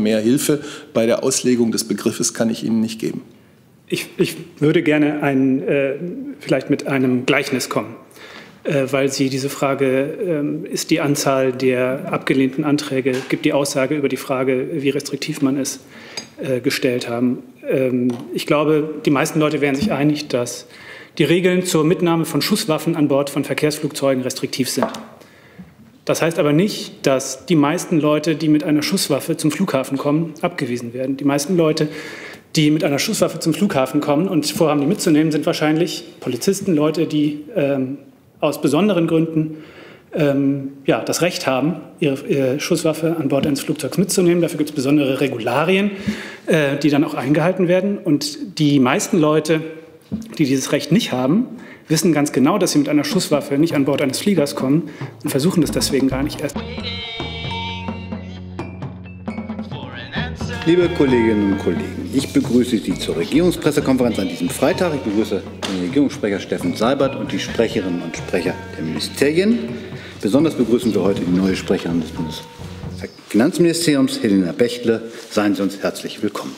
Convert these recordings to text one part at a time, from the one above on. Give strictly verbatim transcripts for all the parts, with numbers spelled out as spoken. Mehr Hilfe bei der Auslegung des Begriffes kann ich Ihnen nicht geben. Ich, ich würde gerne ein, äh, vielleicht mit einem Gleichnis kommen, äh, weil Sie diese Frage, äh, ist die Anzahl der abgelehnten Anträge, gibt die Aussage über die Frage, wie restriktiv man ist, äh, gestellt haben. Ähm, ich glaube, die meisten Leute wären sich einig, dass die Regeln zur Mitnahme von Schusswaffen an Bord von Verkehrsflugzeugen restriktiv sind. Das heißt aber nicht, dass die meisten Leute, die mit einer Schusswaffe zum Flughafen kommen, abgewiesen werden. Die meisten Leute, die mit einer Schusswaffe zum Flughafen kommen und vorhaben, die mitzunehmen, sind wahrscheinlich Polizisten, Leute, die ähm, aus besonderen Gründen ähm, ja, das Recht haben, ihre, ihre Schusswaffe an Bord eines Flugzeugs mitzunehmen. Dafür gibt es besondere Regularien, äh, die dann auch eingehalten werden. Und die meisten Leute, die dieses Recht nicht haben, wissen ganz genau, dass sie mit einer Schusswaffe nicht an Bord eines Fliegers kommen und versuchen das deswegen gar nicht erst. Liebe Kolleginnen und Kollegen, ich begrüße Sie zur Regierungspressekonferenz an diesem Freitag. Ich begrüße den Regierungssprecher Steffen Seibert und die Sprecherinnen und Sprecher der Ministerien. Besonders begrüßen wir heute die neue Sprecherin des Bundesfinanzministeriums, Helena Bechtle. Seien Sie uns herzlich willkommen.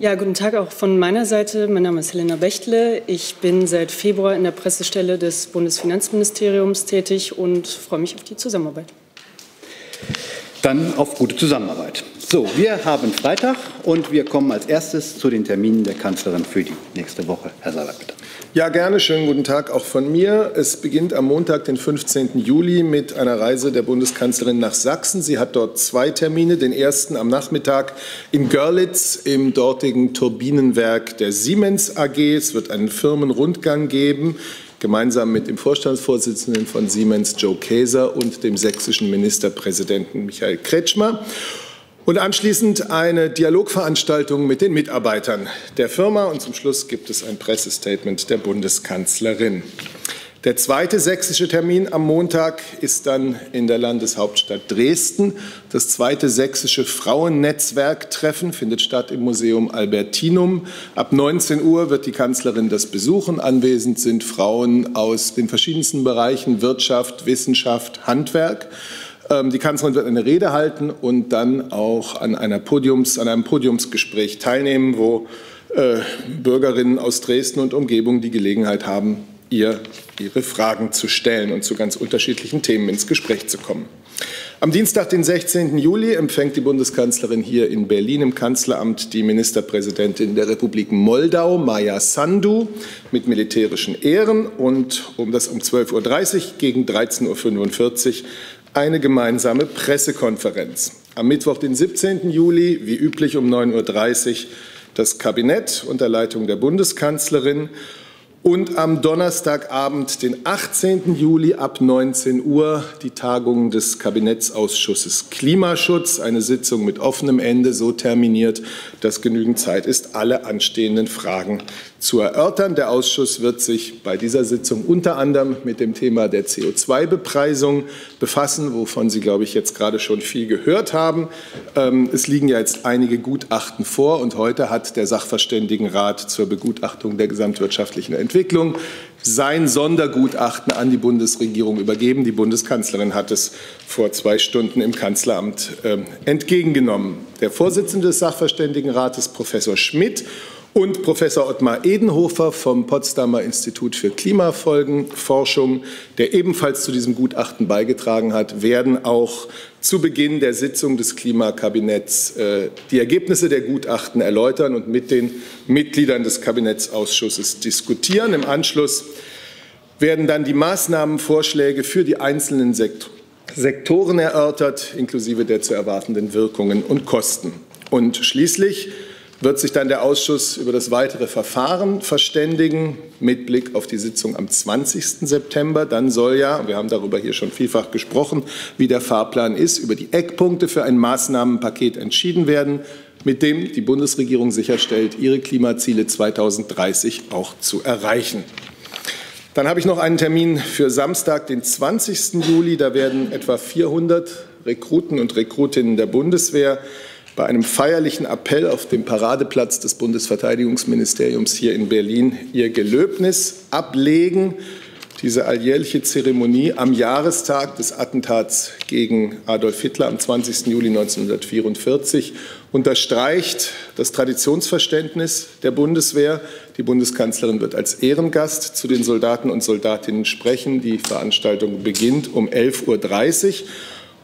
Ja, guten Tag auch von meiner Seite. Mein Name ist Helena Bechtle. Ich bin seit Februar in der Pressestelle des Bundesfinanzministeriums tätig und freue mich auf die Zusammenarbeit. Dann auf gute Zusammenarbeit. So, wir haben Freitag und wir kommen als erstes zu den Terminen der Kanzlerin für die nächste Woche. Herr Seibert, bitte. Ja, gerne. Schönen guten Tag auch von mir. Es beginnt am Montag, den fünfzehnten Juli, mit einer Reise der Bundeskanzlerin nach Sachsen. Sie hat dort zwei Termine. Den ersten am Nachmittag in Görlitz im dortigen Turbinenwerk der Siemens A G. Es wird einen Firmenrundgang geben, gemeinsam mit dem Vorstandsvorsitzenden von Siemens, Joe Käser, und dem sächsischen Ministerpräsidenten Michael Kretschmer. Und anschließend eine Dialogveranstaltung mit den Mitarbeitern der Firma. Und zum Schluss gibt es ein Pressestatement der Bundeskanzlerin. Der zweite sächsische Termin am Montag ist dann in der Landeshauptstadt Dresden. Das zweite sächsische Frauennetzwerktreffen findet statt im Museum Albertinum. Ab neunzehn Uhr wird die Kanzlerin das besuchen. Anwesend sind Frauen aus den verschiedensten Bereichen Wirtschaft, Wissenschaft, Handwerk. Die Kanzlerin wird eine Rede halten und dann auch an, einer Podiums, an einem Podiumsgespräch teilnehmen, wo äh, Bürgerinnen aus Dresden und Umgebung die Gelegenheit haben, ihr ihre Fragen zu stellen und zu ganz unterschiedlichen Themen ins Gespräch zu kommen. Am Dienstag, den sechzehnten Juli, empfängt die Bundeskanzlerin hier in Berlin im Kanzleramt die Ministerpräsidentin der Republik Moldau, Maja Sandu, mit militärischen Ehren, und um das um zwölf Uhr dreißig gegen dreizehn Uhr fünfundvierzig eine gemeinsame Pressekonferenz. Am Mittwoch, den siebzehnten Juli, wie üblich um neun Uhr dreißig das Kabinett unter Leitung der Bundeskanzlerin. Und am Donnerstagabend, den achtzehnten Juli, ab neunzehn Uhr die Tagung des Kabinettsausschusses Klimaschutz, eine Sitzung mit offenem Ende, so terminiert, dass genügend Zeit ist, alle anstehenden Fragen zu erörtern. Der Ausschuss wird sich bei dieser Sitzung unter anderem mit dem Thema der C O zwei Bepreisung befassen, wovon Sie, glaube ich, jetzt gerade schon viel gehört haben. Es liegen ja jetzt einige Gutachten vor, und heute hat der Sachverständigenrat zur Begutachtung der gesamtwirtschaftlichen Entwicklung sein Sondergutachten an die Bundesregierung übergeben. Die Bundeskanzlerin hat es vor zwei Stunden im Kanzleramt entgegengenommen. Der Vorsitzende des Sachverständigenrates, Professor Schmidt, und Professor Ottmar Edenhofer vom Potsdamer Institut für Klimafolgenforschung, der ebenfalls zu diesem Gutachten beigetragen hat, werden auch zu Beginn der Sitzung des Klimakabinetts äh, die Ergebnisse der Gutachten erläutern und mit den Mitgliedern des Kabinettsausschusses diskutieren. Im Anschluss werden dann die Maßnahmenvorschläge für die einzelnen Sekt- Sektoren erörtert, inklusive der zu erwartenden Wirkungen und Kosten. Und schließlich wird sich dann der Ausschuss über das weitere Verfahren verständigen, mit Blick auf die Sitzung am zwanzigsten September. Dann soll ja, wir haben darüber hier schon vielfach gesprochen, wie der Fahrplan ist, über die Eckpunkte für ein Maßnahmenpaket entschieden werden, mit dem die Bundesregierung sicherstellt, ihre Klimaziele zweitausenddreißig auch zu erreichen. Dann habe ich noch einen Termin für Samstag, den zwanzigsten Juli. Da werden etwa vierhundert Rekruten und Rekrutinnen der Bundeswehr bei einem feierlichen Appell auf dem Paradeplatz des Bundesverteidigungsministeriums hier in Berlin ihr Gelöbnis ablegen. diese alljährliche Zeremonie am Jahrestag des Attentats gegen Adolf Hitler am zwanzigsten Juli neunzehnhundertvierundvierzig unterstreicht das Traditionsverständnis der Bundeswehr. Die Bundeskanzlerin wird als Ehrengast zu den Soldaten und Soldatinnen sprechen. Die Veranstaltung beginnt um elf Uhr dreißig.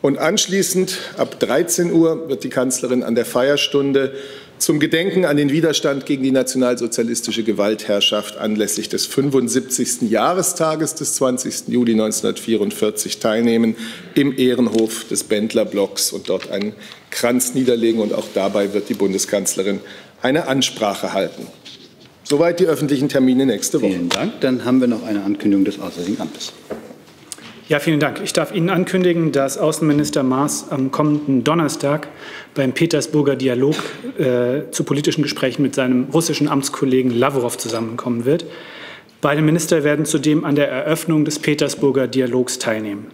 Und anschließend ab dreizehn Uhr wird die Kanzlerin an der Feierstunde zum Gedenken an den Widerstand gegen die nationalsozialistische Gewaltherrschaft anlässlich des fünfundsiebzigsten Jahrestages des zwanzigsten Juli neunzehnhundertvierundvierzig teilnehmen im Ehrenhof des Bendlerblocks und dort einen Kranz niederlegen. Und auch dabei wird die Bundeskanzlerin eine Ansprache halten. Soweit die öffentlichen Termine nächste Woche. Vielen Dank. Dann haben wir noch eine Ankündigung des Auswärtigen Amtes. Ja, vielen Dank. Ich darf Ihnen ankündigen, dass Außenminister Maas am kommenden Donnerstag beim Petersburger Dialog äh, zu politischen Gesprächen mit seinem russischen Amtskollegen Lavrov zusammenkommen wird. Beide Minister werden zudem an der Eröffnung des Petersburger Dialogs teilnehmen.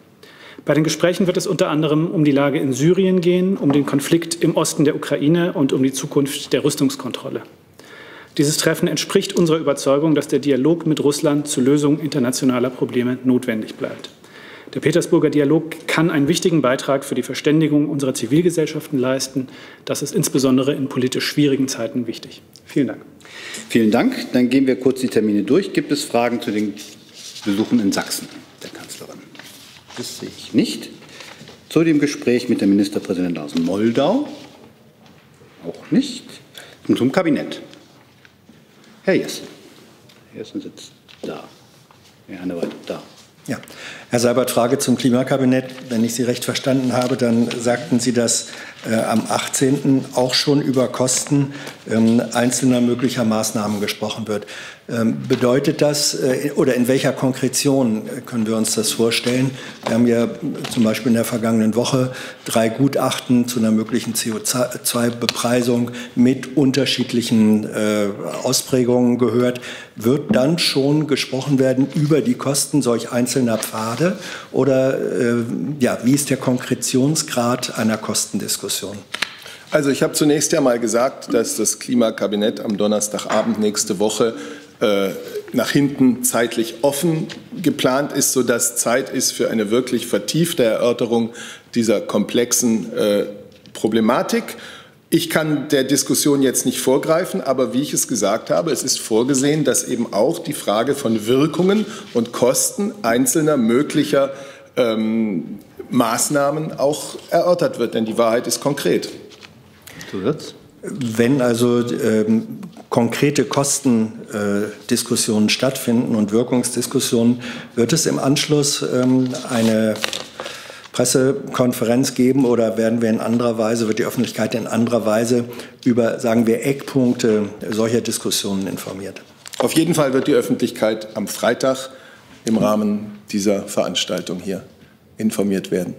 Bei den Gesprächen wird es unter anderem um die Lage in Syrien gehen, um den Konflikt im Osten der Ukraine und um die Zukunft der Rüstungskontrolle. Dieses Treffen entspricht unserer Überzeugung, dass der Dialog mit Russland zur Lösung internationaler Probleme notwendig bleibt. Der Petersburger Dialog kann einen wichtigen Beitrag für die Verständigung unserer Zivilgesellschaften leisten. Das ist insbesondere in politisch schwierigen Zeiten wichtig. Vielen Dank. Vielen Dank. Dann gehen wir kurz die Termine durch. Gibt es Fragen zu den Besuchen in Sachsen der Kanzlerin? Das sehe ich nicht. Zu dem Gespräch mit der Ministerpräsidentin aus Moldau? Auch nicht. Und zum Kabinett? Herr Jessen. Herr Jessen sitzt da. Herr Hannewald da. Ja. Herr Seibert, Frage zum Klimakabinett. Wenn ich Sie recht verstanden habe, dann sagten Sie, dass äh, am achtzehnten auch schon über Kosten ähm, einzelner möglicher Maßnahmen gesprochen wird. Ähm, bedeutet das äh, oder in welcher Konkretion können wir uns das vorstellen? Wir haben ja zum Beispiel in der vergangenen Woche drei Gutachten zu einer möglichen C O zwei-Bepreisung mit unterschiedlichen äh, Ausprägungen gehört. Wird dann schon gesprochen werden über die Kosten solch einzelner Pfade? Oder äh, ja, wie ist der Konkretionsgrad einer Kostendiskussion? Also ich habe zunächst ja mal gesagt, dass das Klimakabinett am Donnerstagabend nächste Woche äh, nach hinten zeitlich offen geplant ist, sodass Zeit ist für eine wirklich vertiefte Erörterung dieser komplexen äh, Problematik. Ich kann der Diskussion jetzt nicht vorgreifen, aber wie ich es gesagt habe, es ist vorgesehen, dass eben auch die Frage von Wirkungen und Kosten einzelner möglicher ähm, Maßnahmen auch erörtert wird, denn die Wahrheit ist konkret. Zusatz? Wenn also ähm, konkrete Kostendiskussionen stattfinden und Wirkungsdiskussionen, wird es im Anschluss ähm, eine Pressekonferenz geben oder werden wir in anderer Weise, wird die Öffentlichkeit in anderer Weise über, sagen wir, Eckpunkte solcher Diskussionen informiert? Auf jeden Fall wird die Öffentlichkeit am Freitag im Rahmen dieser Veranstaltung hier informiert werden.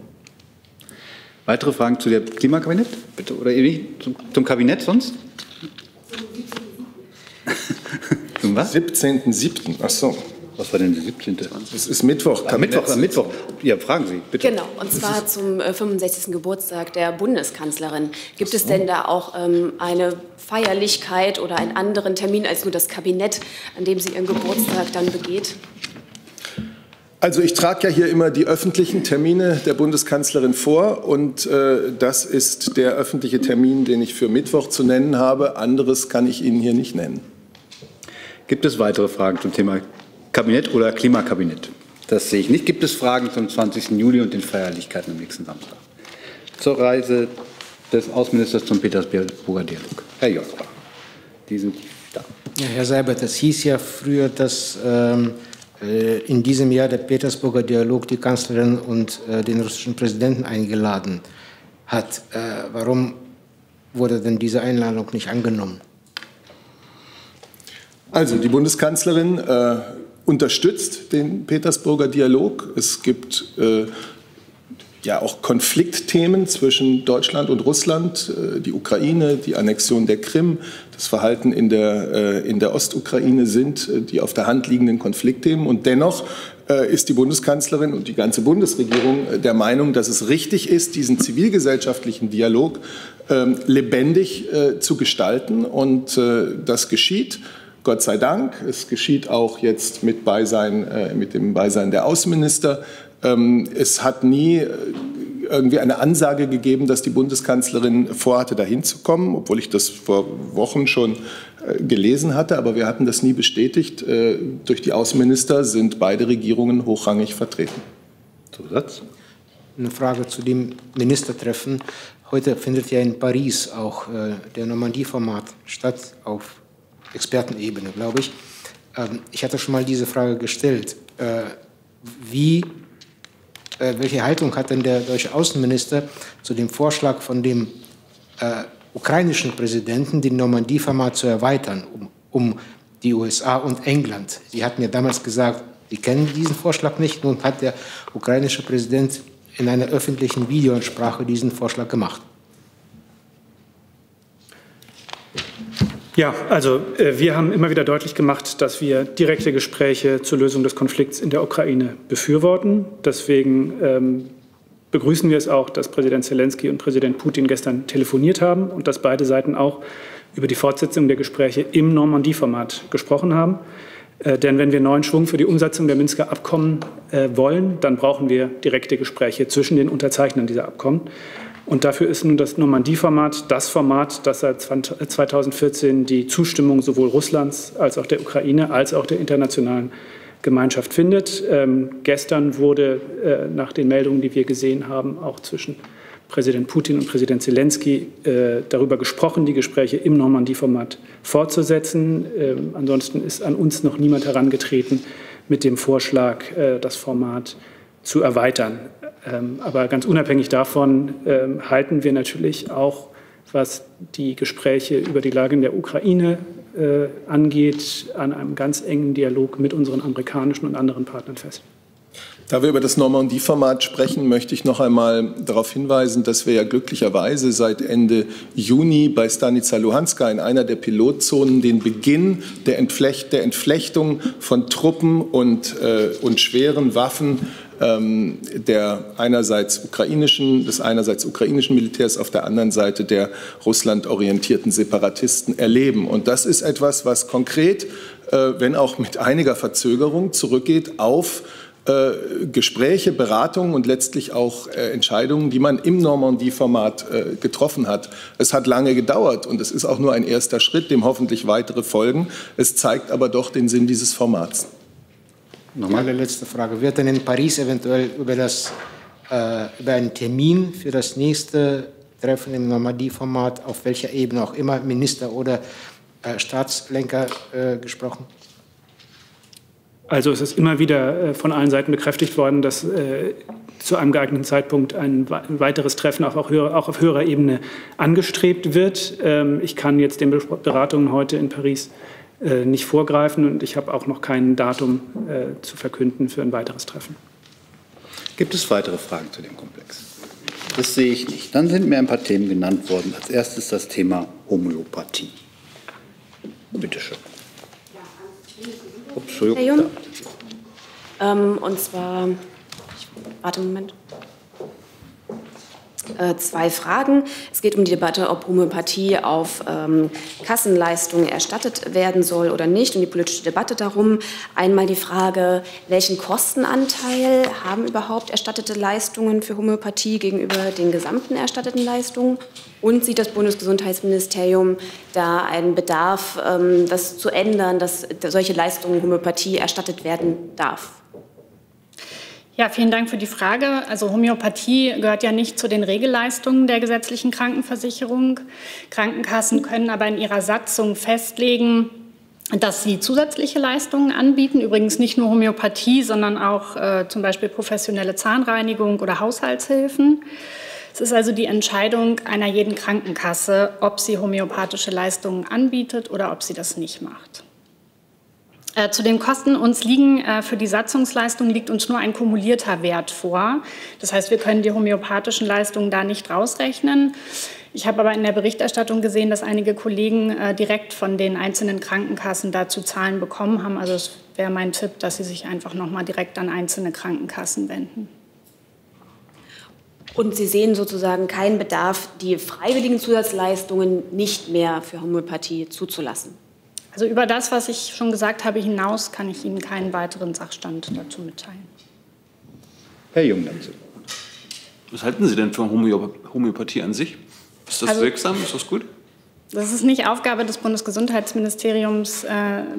Weitere Fragen zu dem Klimakabinett? Bitte, oder zum, zum Kabinett sonst? Zum was? siebzehnten siebten Ach so. Was war denn der siebzehnte? Es ist Mittwoch. Am Mittwoch, am Mittwoch. Ja, fragen Sie, bitte. Genau, und zwar zum fünfundsechzigsten Geburtstag der Bundeskanzlerin. Gibt es denn da auch ähm, eine Feierlichkeit oder einen anderen Termin als nur das Kabinett, an dem sie ihren Geburtstag dann begeht? Also ich trage ja hier immer die öffentlichen Termine der Bundeskanzlerin vor und äh, das ist der öffentliche Termin, den ich für Mittwoch zu nennen habe. Anderes kann ich Ihnen hier nicht nennen. Gibt es weitere Fragen zum Thema Kabinett oder Klimakabinett? Das sehe ich nicht. Gibt es Fragen zum zwanzigsten Juli und den Feierlichkeiten am nächsten Samstag? Zur Reise des Außenministers zum Petersburger Dialog. Herr Jörgbach, die sind da. Ja, Herr Seibert, es hieß ja früher, dass ähm, äh, in diesem Jahr der Petersburger Dialog die Kanzlerin und äh, den russischen Präsidenten eingeladen hat. Äh, warum wurde denn diese Einladung nicht angenommen? Also die Bundeskanzlerin äh, unterstützt den Petersburger Dialog. Es gibt äh, ja auch Konfliktthemen zwischen Deutschland und Russland, äh, die Ukraine, die Annexion der Krim, das Verhalten in der, äh, in der Ostukraine sind äh, die auf der Hand liegenden Konfliktthemen. Und dennoch äh, ist die Bundeskanzlerin und die ganze Bundesregierung äh, der Meinung, dass es richtig ist, diesen zivilgesellschaftlichen Dialog äh, lebendig äh, zu gestalten. Und äh, das geschieht. Gott sei Dank. Es geschieht auch jetzt mit, Beisein, äh, mit dem Beisein der Außenminister. Ähm, es hat nie irgendwie eine Ansage gegeben, dass die Bundeskanzlerin vorhatte, dahin zu kommen, obwohl ich das vor Wochen schon äh, gelesen hatte. Aber wir hatten das nie bestätigt. Äh, durch die Außenminister sind beide Regierungen hochrangig vertreten. Zusatz? Eine Frage zu dem Ministertreffen. Heute findet ja in Paris auch äh, der Normandie-Format statt, auf Expertenebene, glaube ich. Ähm, ich hatte schon mal diese Frage gestellt. Äh, wie, äh, welche Haltung hat denn der deutsche Außenminister zu dem Vorschlag von dem äh, ukrainischen Präsidenten, den Normandie-Format zu erweitern, um, um die U S A und England? Sie hatten ja damals gesagt, Sie kennen diesen Vorschlag nicht. Nun hat der ukrainische Präsident in einer öffentlichen Videoansprache diesen Vorschlag gemacht. Ja, also wir haben immer wieder deutlich gemacht, dass wir direkte Gespräche zur Lösung des Konflikts in der Ukraine befürworten. Deswegen ähm, begrüßen wir es auch, dass Präsident Zelensky und Präsident Putin gestern telefoniert haben und dass beide Seiten auch über die Fortsetzung der Gespräche im Normandie-Format gesprochen haben. Denn wenn wir neuen Schwung für die Umsetzung der Minsker Abkommen äh, wollen, dann brauchen wir direkte Gespräche zwischen den Unterzeichnern dieser Abkommen. Und dafür ist nun das Normandie-Format das Format, das seit zweitausendvierzehn die Zustimmung sowohl Russlands als auch der Ukraine als auch der internationalen Gemeinschaft findet. Ähm, gestern wurde äh, nach den Meldungen, die wir gesehen haben, auch zwischen Präsident Putin und Präsident Zelensky äh, darüber gesprochen, die Gespräche im Normandie-Format fortzusetzen. Ähm, ansonsten ist an uns noch niemand herangetreten mit dem Vorschlag, äh, das Format zu erweitern. Ähm, aber ganz unabhängig davon ähm, halten wir natürlich auch, was die Gespräche über die Lage in der Ukraine äh, angeht, an einem ganz engen Dialog mit unseren amerikanischen und anderen Partnern fest. Da wir über das Normandie-Format sprechen, möchte ich noch einmal darauf hinweisen, dass wir ja glücklicherweise seit Ende Juni bei Stanica Luhanska in einer der Pilotzonen den Beginn der, Entflecht, der Entflechtung von Truppen und, äh, und schweren Waffen ähm, der einerseits ukrainischen, des einerseits ukrainischen Militärs, auf der anderen Seite der russlandorientierten Separatisten erleben. Und das ist etwas, was konkret, äh, wenn auch mit einiger Verzögerung, zurückgeht auf Gespräche, Beratungen und letztlich auch äh, Entscheidungen, die man im Normandie-Format äh, getroffen hat. Es hat lange gedauert und es ist auch nur ein erster Schritt, dem hoffentlich weitere folgen. Es zeigt aber doch den Sinn dieses Formats. Nochmal eine letzte Frage. Wird denn in Paris eventuell über, das, äh, über einen Termin für das nächste Treffen im Normandie-Format, auf welcher Ebene auch immer, Minister oder äh, Staatslenker äh, gesprochen? Also es ist immer wieder von allen Seiten bekräftigt worden, dass äh, zu einem geeigneten Zeitpunkt ein weiteres Treffen auch auf höherer, auch auf höherer Ebene angestrebt wird. Ähm, ich kann jetzt den Beratungen heute in Paris äh, nicht vorgreifen und ich habe auch noch kein Datum äh, zu verkünden für ein weiteres Treffen. Gibt es weitere Fragen zu dem Komplex? Das sehe ich nicht. Dann sind mir ein paar Themen genannt worden. Als erstes das Thema Homöopathie. Bitte schön. Herr Jung. Ähm, und zwar, ich warte einen Moment, äh, zwei Fragen. Es geht um die Debatte, ob Homöopathie auf ähm, Kassenleistungen erstattet werden soll oder nicht und die politische Debatte darum. Einmal die Frage, welchen Kostenanteil haben überhaupt erstattete Leistungen für Homöopathie gegenüber den gesamten erstatteten Leistungen? Und sieht das Bundesgesundheitsministerium da einen Bedarf, das zu ändern, dass solche Leistungen Homöopathie erstattet werden darf? Ja, vielen Dank für die Frage. Also Homöopathie gehört ja nicht zu den Regelleistungen der gesetzlichen Krankenversicherung. Krankenkassen können aber in ihrer Satzung festlegen, dass sie zusätzliche Leistungen anbieten, übrigens nicht nur Homöopathie, sondern auch äh, zum Beispiel professionelle Zahnreinigung oder Haushaltshilfen. Es ist also die Entscheidung einer jeden Krankenkasse, ob sie homöopathische Leistungen anbietet oder ob sie das nicht macht. Äh, zu den Kosten uns liegen, äh, für die Satzungsleistung liegt uns nur ein kumulierter Wert vor. Das heißt, wir können die homöopathischen Leistungen da nicht rausrechnen. Ich habe aber in der Berichterstattung gesehen, dass einige Kollegen äh, direkt von den einzelnen Krankenkassen dazu Zahlen bekommen haben. Also es wäre mein Tipp, dass sie sich einfach nochmal direkt an einzelne Krankenkassen wenden. Und Sie sehen sozusagen keinen Bedarf, die freiwilligen Zusatzleistungen nicht mehr für Homöopathie zuzulassen? Also über das, was ich schon gesagt habe, hinaus kann ich Ihnen keinen weiteren Sachstand dazu mitteilen. Herr Jung, dazu. Was halten Sie denn von Homöopathie an sich? Ist das also wirksam? Ist das gut? Das ist nicht Aufgabe des Bundesgesundheitsministeriums, äh,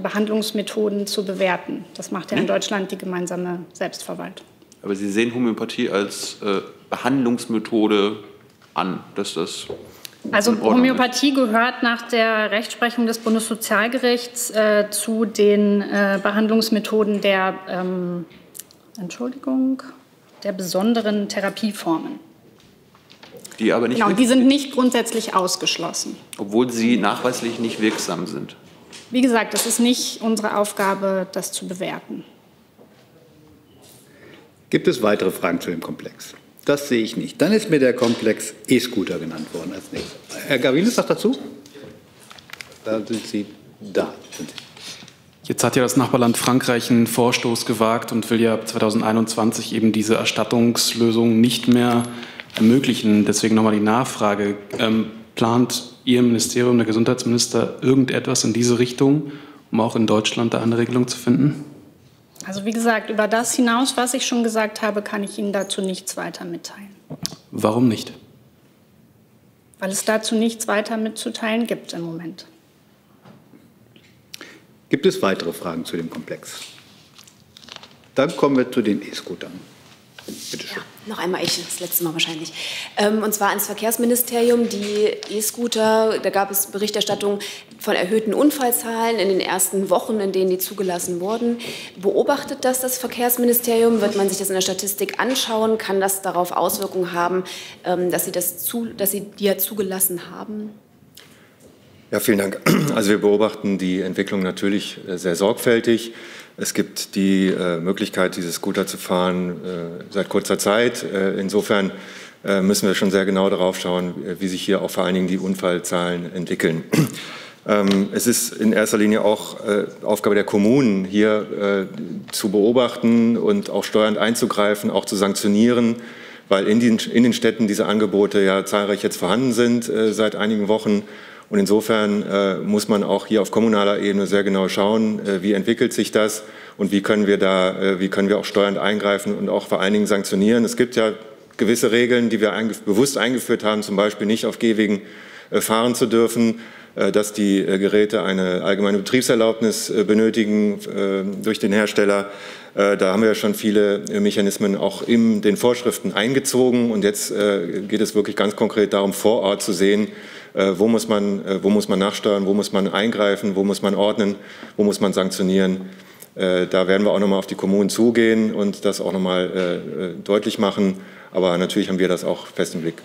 Behandlungsmethoden zu bewerten. Das macht ja in Deutschland die gemeinsame Selbstverwaltung. Aber Sie sehen Homöopathie als äh, Behandlungsmethode an, dass das... Also Homöopathie gehört nach der Rechtsprechung des Bundessozialgerichts äh, zu den äh, Behandlungsmethoden der, ähm, Entschuldigung, der besonderen Therapieformen. Die aber nicht genau, die sind nicht grundsätzlich ausgeschlossen. Obwohl sie nachweislich nicht wirksam sind. Wie gesagt, das ist nicht unsere Aufgabe, das zu bewerten. Gibt es weitere Fragen zu dem Komplex? Das sehe ich nicht. Dann ist mir der Komplex E-Scooter genannt worden als nächstes. Herr Gavrilis noch dazu? Da sind Sie da. Jetzt hat ja das Nachbarland Frankreich einen Vorstoß gewagt und will ja ab zweitausendeinundzwanzig eben diese Erstattungslösung nicht mehr ermöglichen. Deswegen nochmal die Nachfrage. Ähm, plant Ihr Ministerium, der Gesundheitsminister, irgendetwas in diese Richtung, um auch in Deutschland da eine Regelung zu finden? Also wie gesagt, über das hinaus, was ich schon gesagt habe, kann ich Ihnen dazu nichts weiter mitteilen. Warum nicht? Weil es dazu nichts weiter mitzuteilen gibt im Moment. Gibt es weitere Fragen zu dem Komplex? Dann kommen wir zu den E-Scootern. Bitte schön. Ja, noch einmal ich, das letzte Mal wahrscheinlich. Ähm, und zwar ans Verkehrsministerium, die E-Scooter, da gab es Berichterstattung von erhöhten Unfallzahlen in den ersten Wochen, in denen die zugelassen wurden. Beobachtet das das Verkehrsministerium? Wird man sich das in der Statistik anschauen? Kann das darauf Auswirkungen haben, ähm, dass Sie das zu, dass Sie die ja zugelassen haben? Ja, vielen Dank. Also wir beobachten die Entwicklung natürlich sehr sorgfältig. Es gibt die äh, Möglichkeit, diese Scooter zu fahren äh, seit kurzer Zeit. Äh, insofern äh, müssen wir schon sehr genau darauf schauen, wie sich hier auch vor allen Dingen die Unfallzahlen entwickeln. Ähm, es ist in erster Linie auch äh, Aufgabe der Kommunen, hier äh, zu beobachten und auch steuernd einzugreifen, auch zu sanktionieren, weil in den, in den Städten diese Angebote ja zahlreich jetzt vorhanden sind äh, seit einigen Wochen. Und insofern äh, muss man auch hier auf kommunaler Ebene sehr genau schauen, äh, wie entwickelt sich das und wie können wir da, äh, wie können wir auch steuernd eingreifen und auch vor allen Dingen sanktionieren. Es gibt ja gewisse Regeln, die wir eingef- bewusst eingeführt haben, zum Beispiel nicht auf Gehwegen äh, fahren zu dürfen, äh, dass die äh, Geräte eine allgemeine Betriebserlaubnis äh, benötigen äh, durch den Hersteller. Äh, da haben wir ja schon viele Mechanismen auch in den Vorschriften eingezogen. Und jetzt äh, geht es wirklich ganz konkret darum, vor Ort zu sehen, Äh, wo muss man, äh, wo muss man nachsteuern, wo muss man eingreifen, wo muss man ordnen, wo muss man sanktionieren. Äh, da werden wir auch nochmal auf die Kommunen zugehen und das auch nochmal äh, deutlich machen. Aber natürlich haben wir das auch fest im Blick.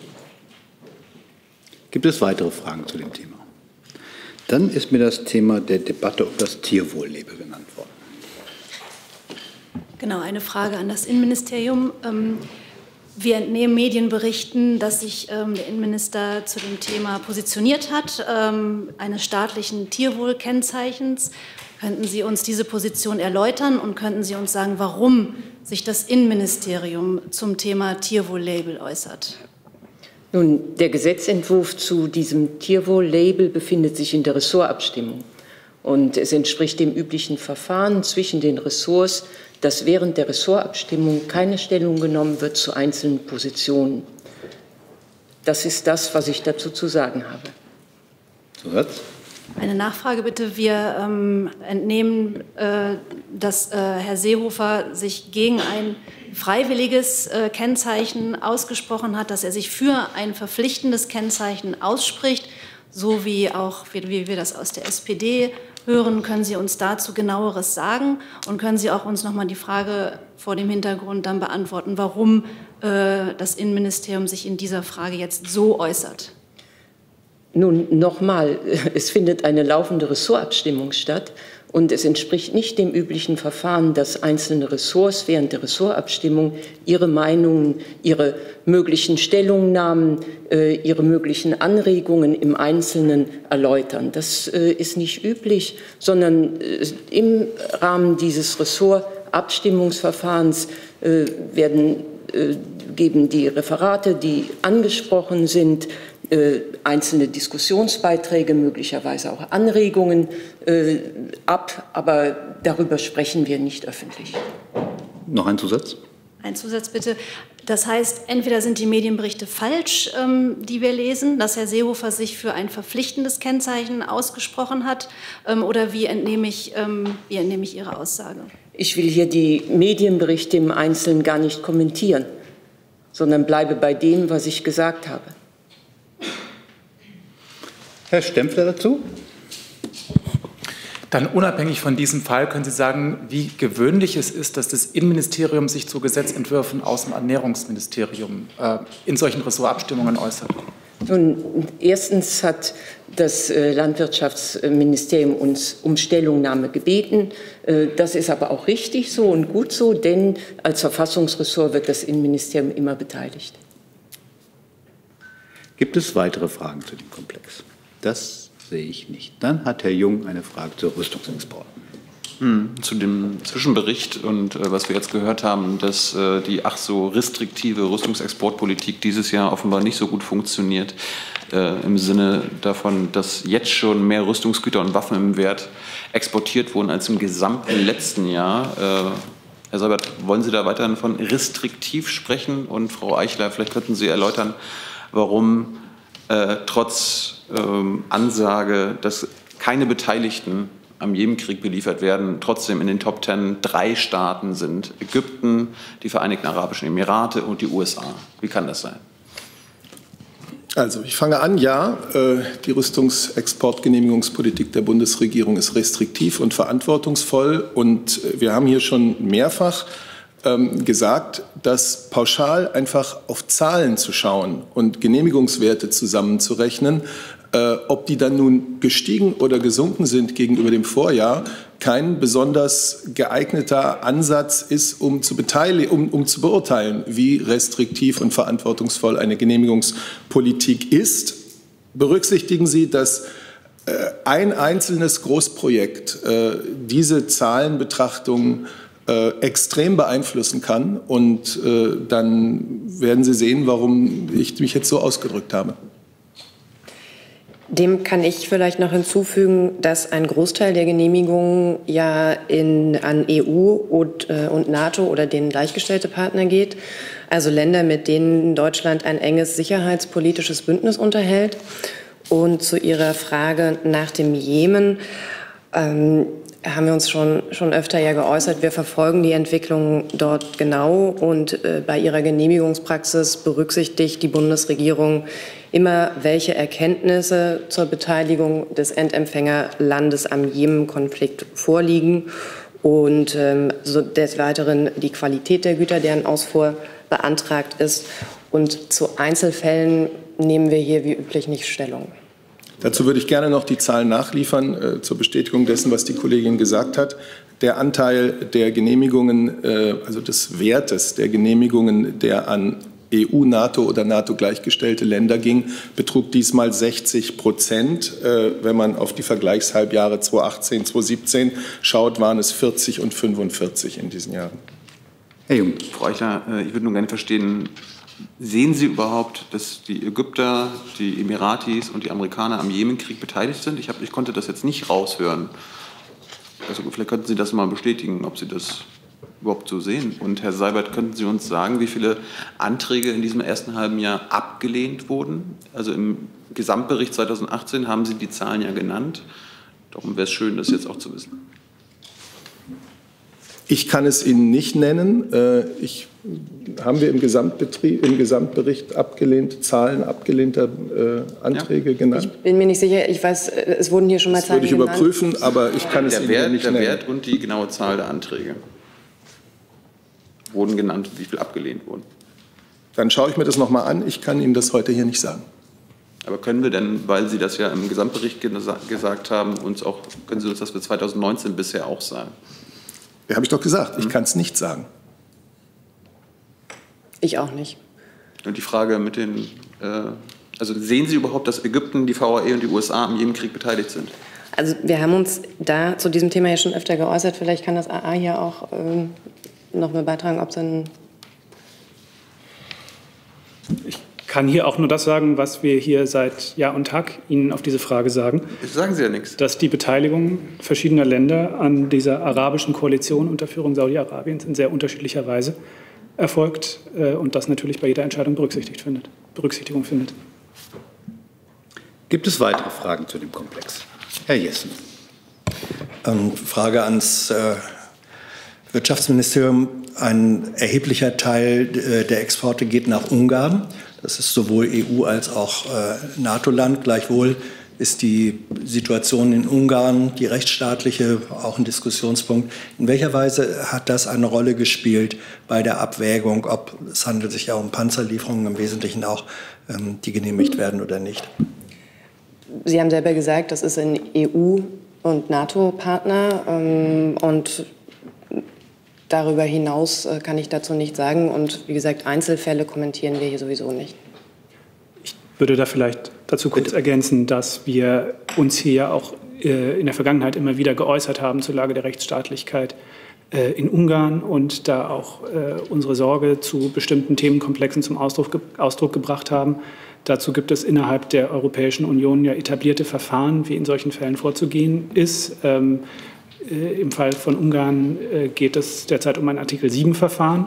Gibt es weitere Fragen zu dem Thema? Dann ist mir das Thema der Debatte um das Tierwohllebe genannt worden. Genau, eine Frage an das Innenministerium. Ähm Wir entnehmen Medienberichten, dass sich ähm, der Innenminister zu dem Thema positioniert hat, ähm, eines staatlichen Tierwohlkennzeichens. Könnten Sie uns diese Position erläutern und könnten Sie uns sagen, warum sich das Innenministerium zum Thema Tierwohl-Label äußert? Nun, der Gesetzentwurf zu diesem Tierwohl-Label befindet sich in der Ressortabstimmung. Und es entspricht dem üblichen Verfahren zwischen den Ressorts, dass während der Ressortabstimmung keine Stellung genommen wird zu einzelnen Positionen. Das ist das, was ich dazu zu sagen habe. Zusatz? Eine Nachfrage bitte. Wir ähm, entnehmen, äh, dass äh, Herr Seehofer sich gegen ein freiwilliges äh, Kennzeichen ausgesprochen hat, dass er sich für ein verpflichtendes Kennzeichen ausspricht, so wie auch, wie, wie wir das aus der S P D hören. Können Sie uns dazu Genaueres sagen und können Sie auch uns noch mal die Frage vor dem Hintergrund dann beantworten, warum äh, das Innenministerium sich in dieser Frage jetzt so äußert? Nun, nochmal, es findet eine laufende Ressortabstimmung statt und es entspricht nicht dem üblichen Verfahren, dass einzelne Ressorts während der Ressortabstimmung ihre Meinungen, ihre möglichen Stellungnahmen, ihre möglichen Anregungen im Einzelnen erläutern. Das ist nicht üblich, sondern im Rahmen dieses Ressortabstimmungsverfahrens werden geben die Referate, die angesprochen sind, äh, einzelne Diskussionsbeiträge, möglicherweise auch Anregungen äh, ab, aber darüber sprechen wir nicht öffentlich. Noch ein Zusatz? Ein Zusatz bitte. Das heißt, entweder sind die Medienberichte falsch, ähm, die wir lesen, dass Herr Seehofer sich für ein verpflichtendes Kennzeichen ausgesprochen hat, ähm, oder wie entnehme ich, ähm, wie entnehme ich Ihre Aussage? Ich will hier die Medienberichte im Einzelnen gar nicht kommentieren, sondern bleibe bei dem, was ich gesagt habe. Herr Stempfler dazu. Dann unabhängig von diesem Fall können Sie sagen, wie gewöhnlich es ist, dass das Innenministerium sich zu Gesetzentwürfen aus dem Ernährungsministerium äh, in solchen Ressortabstimmungen äußert. Nun, erstens hat das Landwirtschaftsministerium uns um Stellungnahme gebeten. Das ist aber auch richtig so und gut so, denn als Verfassungsressort wird das Innenministerium immer beteiligt. Gibt es weitere Fragen zu dem Komplex? Das sehe ich nicht. Dann hat Herr Jung eine Frage zu Rüstungsexporten. Hm, zu dem Zwischenbericht und äh, was wir jetzt gehört haben, dass äh, die ach so restriktive Rüstungsexportpolitik dieses Jahr offenbar nicht so gut funktioniert, äh, im Sinne davon, dass jetzt schon mehr Rüstungsgüter und Waffen im Wert exportiert wurden als im gesamten letzten Jahr. Äh, Herr Seibert, wollen Sie da weiterhin von restriktiv sprechen? Und Frau Eichler, vielleicht könnten Sie erläutern, warum Äh, trotz ähm, Ansage, dass keine Beteiligten am Jemenkrieg beliefert werden, trotzdem in den Top Ten drei Staaten sind: Ägypten, die Vereinigten Arabischen Emirate und die U S A. Wie kann das sein? Also ich fange an, ja, äh, die Rüstungsexportgenehmigungspolitik der Bundesregierung ist restriktiv und verantwortungsvoll. Und wir haben hier schon mehrfach gesagt, dass pauschal einfach auf Zahlen zu schauen und Genehmigungswerte zusammenzurechnen, äh, ob die dann nun gestiegen oder gesunken sind gegenüber dem Vorjahr, kein besonders geeigneter Ansatz ist, um zu beteiligen, um, um zu beurteilen, wie restriktiv und verantwortungsvoll eine Genehmigungspolitik ist. Berücksichtigen Sie, dass äh, ein einzelnes Großprojekt äh, diese Zahlenbetrachtung extrem beeinflussen kann. Und äh, dann werden Sie sehen, warum ich mich jetzt so ausgedrückt habe. Dem kann ich vielleicht noch hinzufügen, dass ein Großteil der Genehmigungen ja in, an E U und, äh, und NATO oder denen gleichgestellte Partner geht, also Länder, mit denen Deutschland ein enges sicherheitspolitisches Bündnis unterhält. Und zu Ihrer Frage nach dem Jemen. Ähm, haben wir uns schon, schon öfter ja geäußert. Wir verfolgen die Entwicklung dort genau und äh, bei ihrer Genehmigungspraxis berücksichtigt die Bundesregierung immer, welche Erkenntnisse zur Beteiligung des Endempfängerlandes am Jemen-Konflikt vorliegen und ähm, so des Weiteren die Qualität der Güter, deren Ausfuhr beantragt ist. Und zu Einzelfällen nehmen wir hier wie üblich nicht Stellung. Dazu würde ich gerne noch die Zahlen nachliefern, äh, zur Bestätigung dessen, was die Kollegin gesagt hat. Der Anteil der Genehmigungen, äh, also des Wertes der Genehmigungen, der an E U, NATO oder NATO gleichgestellte Länder ging, betrug diesmal sechzig Prozent. Äh, wenn man auf die Vergleichshalbjahre zweitausendachtzehn, zweitausendsiebzehn schaut, waren es vierzig und fünfundvierzig in diesen Jahren. Herr Jung. Frau Eichler, ich würde nur gerne verstehen, sehen Sie überhaupt, dass die Ägypter, die Emiratis und die Amerikaner am Jemenkrieg beteiligt sind? Ich, hab, ich konnte das jetzt nicht raushören. Also vielleicht könnten Sie das mal bestätigen, ob Sie das überhaupt so sehen. Und Herr Seibert, könnten Sie uns sagen, wie viele Anträge in diesem ersten halben Jahr abgelehnt wurden? Also im Gesamtbericht zweitausendachtzehn haben Sie die Zahlen ja genannt. Darum wäre es schön, das jetzt auch zu wissen. Ich kann es Ihnen nicht nennen. Ich haben wir im, Gesamtbetrieb, im Gesamtbericht abgelehnt, Zahlen abgelehnter äh, Anträge ja. genannt? Ich bin mir nicht sicher. Ich weiß, es wurden hier schon mal das Zahlen genannt. Das würde ich überprüfen, aber ich kann der es Ihnen Wert, nicht der nennen. Der Wert und die genaue Zahl der Anträge wurden genannt, wie viel abgelehnt wurden. Dann schaue ich mir das noch mal an. Ich kann Ihnen das heute hier nicht sagen. Aber können wir denn, weil Sie das ja im Gesamtbericht gesagt haben, uns auch, können Sie uns das für zweitausendneunzehn bisher auch sagen? Ja, habe ich doch gesagt. Ich hm. kann es nicht sagen. Ich auch nicht. Und die Frage mit den, äh, also sehen Sie überhaupt, dass Ägypten, die V A E und die U S A am Jemenkrieg beteiligt sind? Also wir haben uns da zu diesem Thema ja schon öfter geäußert. Vielleicht kann das A A hier auch ähm, noch mal beitragen, ob es dann... Ich kann hier auch nur das sagen, was wir hier seit Jahr und Tag Ihnen auf diese Frage sagen. Sagen Sie ja nichts. Dass die Beteiligung verschiedener Länder an dieser arabischen Koalition unter Führung Saudi-Arabiens in sehr unterschiedlicher Weise erfolgt äh, und das natürlich bei jeder Entscheidung berücksichtigt findet, Berücksichtigung findet. Gibt es weitere Fragen zu dem Komplex? Herr Jessen. Ähm, Frage ans äh, Wirtschaftsministerium. Ein erheblicher Teil äh, der Exporte geht nach Ungarn. Das ist sowohl E U- als auch äh, NATO-Land. Gleichwohl ist die Situation in Ungarn, die rechtsstaatliche, auch ein Diskussionspunkt. In welcher Weise hat das eine Rolle gespielt bei der Abwägung, ob es handelt sich ja um Panzerlieferungen im Wesentlichen auch, ähm, die genehmigt werden oder nicht? Sie haben selber gesagt, das ist ein E U- und NATO-Partner ähm, und darüber hinaus äh, kann ich dazu nichts sagen und wie gesagt, Einzelfälle kommentieren wir hier sowieso nicht. Ich würde da vielleicht dazu kurz Bitte. ergänzen, dass wir uns hier auch äh, in der Vergangenheit immer wieder geäußert haben zur Lage der Rechtsstaatlichkeit äh, in Ungarn und da auch äh, unsere Sorge zu bestimmten Themenkomplexen zum Ausdruck, ge Ausdruck gebracht haben. Dazu gibt es innerhalb der Europäischen Union ja etablierte Verfahren, wie in solchen Fällen vorzugehen ist. Ähm, Äh, Im Fall von Ungarn äh, geht es derzeit um ein Artikel sieben Verfahren.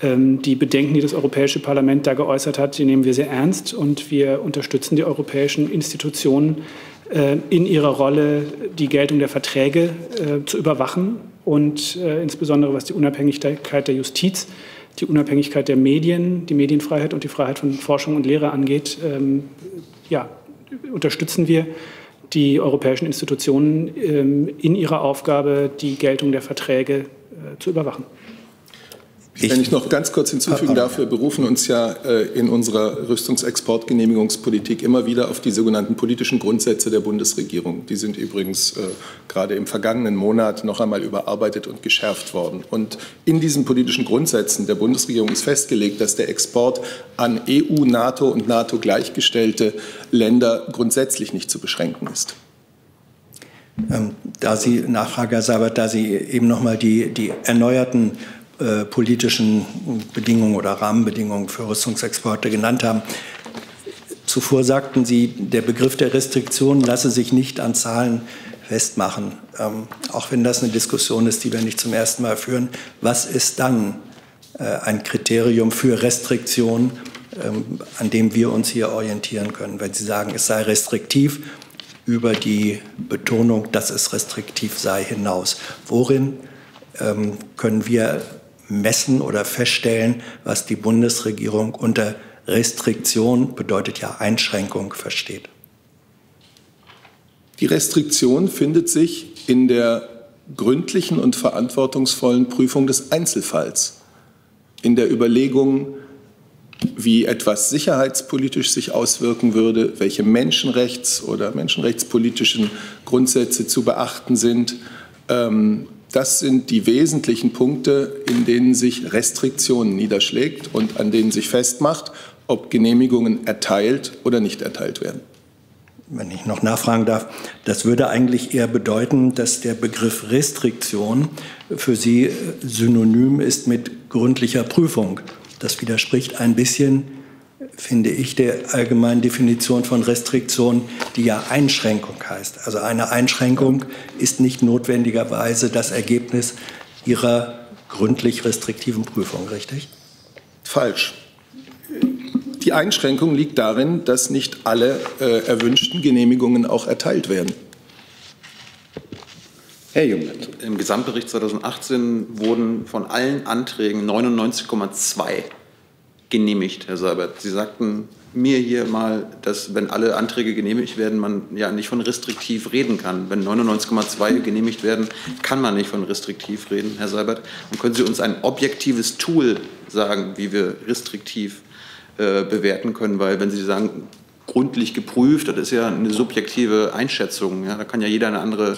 Ähm, die Bedenken, die das Europäische Parlament da geäußert hat, die nehmen wir sehr ernst. Und wir unterstützen die europäischen Institutionen äh, in ihrer Rolle, die Geltung der Verträge äh, zu überwachen. Und äh, insbesondere was die Unabhängigkeit der Justiz, die Unabhängigkeit der Medien, die Medienfreiheit und die Freiheit von Forschung und Lehre angeht, ähm, ja, unterstützen wir die europäischen Institutionen ähm, in ihrer Aufgabe, die Geltung der Verträge äh, zu überwachen. Ich, Wenn ich noch ganz kurz hinzufügen darf, wir berufen uns ja äh, in unserer Rüstungsexportgenehmigungspolitik immer wieder auf die sogenannten politischen Grundsätze der Bundesregierung. Die sind übrigens äh, gerade im vergangenen Monat noch einmal überarbeitet und geschärft worden. Und in diesen politischen Grundsätzen der Bundesregierung ist festgelegt, dass der Export an E U, NATO und NATO gleichgestellte Länder grundsätzlich nicht zu beschränken ist. Ähm, da Sie, Nachfrage, Herr Seibert, da Sie eben noch mal die, die erneuerten Äh, politischen Bedingungen oder Rahmenbedingungen für Rüstungsexporte genannt haben. Zuvor sagten Sie, der Begriff der Restriktion lasse sich nicht an Zahlen festmachen. Ähm, auch wenn das eine Diskussion ist, die wir nicht zum ersten Mal führen, was ist dann äh, ein Kriterium für Restriktion, ähm, an dem wir uns hier orientieren können? Wenn Sie sagen, es sei restriktiv, über die Betonung, dass es restriktiv sei, hinaus. Worin ähm, können wir messen oder feststellen, was die Bundesregierung unter Restriktion, bedeutet ja Einschränkung, versteht? Die Restriktion findet sich in der gründlichen und verantwortungsvollen Prüfung des Einzelfalls, in der Überlegung, wie etwas sicherheitspolitisch sich auswirken würde, welche menschenrechts- oder menschenrechtspolitischen Grundsätze zu beachten sind. Ähm, Das sind die wesentlichen Punkte, in denen sich Restriktionen niederschlägt und an denen sich festmacht, ob Genehmigungen erteilt oder nicht erteilt werden. Wenn ich noch nachfragen darf, das würde eigentlich eher bedeuten, dass der Begriff Restriktion für Sie synonym ist mit gründlicher Prüfung. Das widerspricht ein bisschen, finde ich, der allgemeinen Definition von Restriktion, die ja Einschränkung heißt. Also eine Einschränkung ist nicht notwendigerweise das Ergebnis Ihrer gründlich restriktiven Prüfung, richtig? Falsch. Die Einschränkung liegt darin, dass nicht alle äh, erwünschten Genehmigungen auch erteilt werden. Herr Jungland. Im Gesamtbericht zweitausendachtzehn wurden von allen Anträgen neunundneunzig Komma zwei genehmigt, Herr Seibert. Sie sagten mir hier mal, dass wenn alle Anträge genehmigt werden, man ja nicht von restriktiv reden kann. Wenn neunundneunzig Komma zwei genehmigt werden, kann man nicht von restriktiv reden, Herr Seibert. Und können Sie uns ein objektives Tool sagen, wie wir restriktiv äh, bewerten können? Weil wenn Sie sagen, gründlich geprüft, das ist ja eine subjektive Einschätzung. Ja? Da kann ja jeder eine andere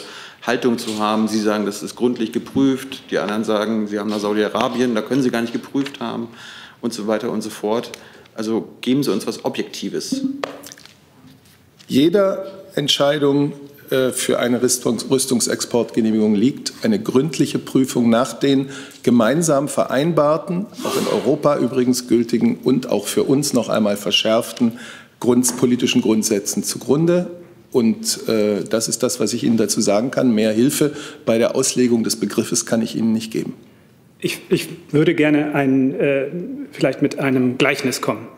Haltung zu haben. Sie sagen, das ist gründlich geprüft. Die anderen sagen, Sie haben nach Saudi-Arabien, da können Sie gar nicht geprüft haben. Und so weiter und so fort. Also geben Sie uns was Objektives. Jeder Entscheidung für eine Rüstungs- Rüstungsexportgenehmigung liegt, eine gründliche Prüfung nach den gemeinsam vereinbarten, auch in Europa übrigens gültigen und auch für uns noch einmal verschärften Grund, politischen Grundsätzen zugrunde. Und äh, das ist das, was ich Ihnen dazu sagen kann. Mehr Hilfe bei der Auslegung des Begriffes kann ich Ihnen nicht geben. Ich, ich würde gerne ein, äh, vielleicht mit einem Gleichnis kommen,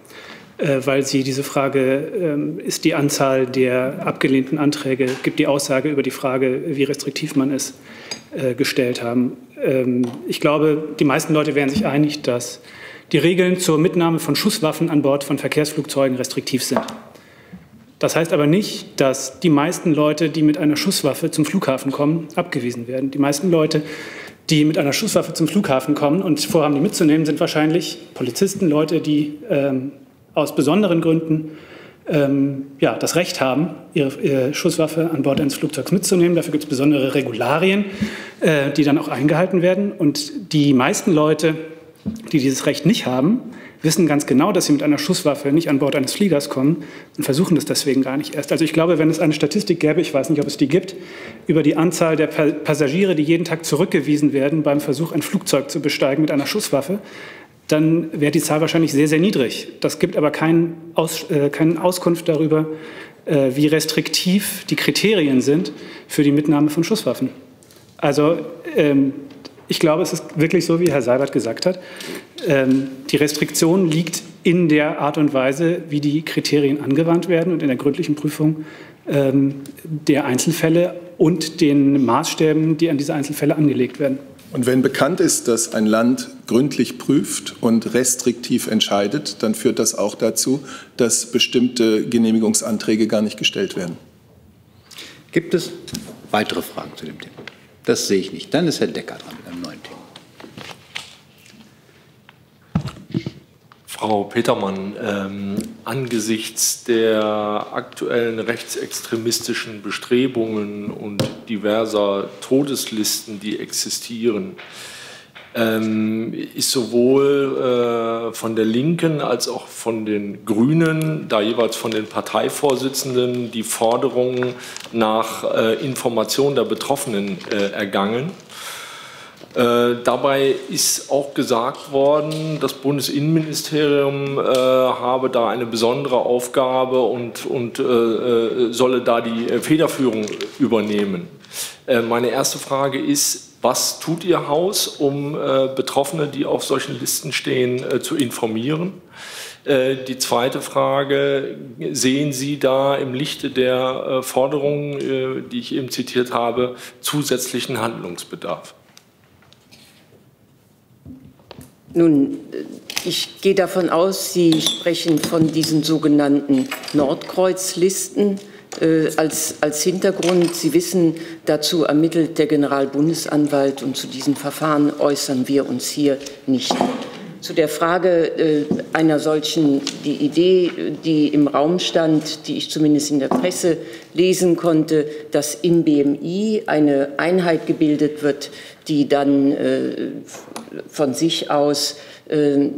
äh, weil Sie diese Frage, äh, ist die Anzahl der abgelehnten Anträge, gibt die Aussage über die Frage, wie restriktiv man ist, äh, gestellt haben. Ähm, ich glaube, die meisten Leute wären sich einig, dass die Regeln zur Mitnahme von Schusswaffen an Bord von Verkehrsflugzeugen restriktiv sind. Das heißt aber nicht, dass die meisten Leute, die mit einer Schusswaffe zum Flughafen kommen, abgewiesen werden. Die meisten Leute, die mit einer Schusswaffe zum Flughafen kommen und vorhaben, die mitzunehmen, sind wahrscheinlich Polizisten, Leute, die ähm, aus besonderen Gründen ähm, ja, das Recht haben, ihre, ihre Schusswaffe an Bord eines Flugzeugs mitzunehmen. Dafür gibt es besondere Regularien, äh, die dann auch eingehalten werden. Und die meisten Leute, die dieses Recht nicht haben, wissen ganz genau, dass sie mit einer Schusswaffe nicht an Bord eines Fliegers kommen und versuchen das deswegen gar nicht erst. Also ich glaube, wenn es eine Statistik gäbe, ich weiß nicht, ob es die gibt, über die Anzahl der Passagiere, die jeden Tag zurückgewiesen werden beim Versuch, ein Flugzeug zu besteigen mit einer Schusswaffe, dann wäre die Zahl wahrscheinlich sehr, sehr niedrig. Das gibt aber kein Aus, äh, keine Auskunft darüber, äh, wie restriktiv die Kriterien sind für die Mitnahme von Schusswaffen. Also ähm, ich glaube, es ist wirklich so, wie Herr Seibert gesagt hat. Ähm, die Restriktion liegt in der Art und Weise, wie die Kriterien angewandt werden und in der gründlichen Prüfung ähm, der Einzelfälle und den Maßstäben, die an diese Einzelfälle angelegt werden. Und wenn bekannt ist, dass ein Land gründlich prüft und restriktiv entscheidet, dann führt das auch dazu, dass bestimmte Genehmigungsanträge gar nicht gestellt werden. Gibt es weitere Fragen zu dem Thema? Das sehe ich nicht. Dann ist Herr Decker dran mit einem neuen Thema. Frau Petermann, ähm, angesichts der aktuellen rechtsextremistischen Bestrebungen und diverser Todeslisten, die existieren, ähm, ist sowohl äh, von der Linken als auch von den Grünen, da jeweils von den Parteivorsitzenden, die Forderung nach äh, Information der Betroffenen äh, ergangen. Äh, dabei ist auch gesagt worden, das Bundesinnenministerium äh, habe da eine besondere Aufgabe und, und äh, solle da die Federführung übernehmen. Äh, meine erste Frage ist, was tut Ihr Haus, um äh, Betroffene, die auf solchen Listen stehen, äh, zu informieren? Äh, die zweite Frage, sehen Sie da im Lichte der äh, Forderungen, äh, die ich eben zitiert habe, zusätzlichen Handlungsbedarf? Nun, ich gehe davon aus, Sie sprechen von diesen sogenannten Nordkreuzlisten äh, als, als Hintergrund. Sie wissen, dazu ermittelt der Generalbundesanwalt und zu diesen Verfahren äußern wir uns hier nicht. Zu der Frage äh, einer solchen, die Idee, die im Raum stand, die ich zumindest in der Presse lesen konnte, dass in B M I eine Einheit gebildet wird, die dann äh, von sich aus äh,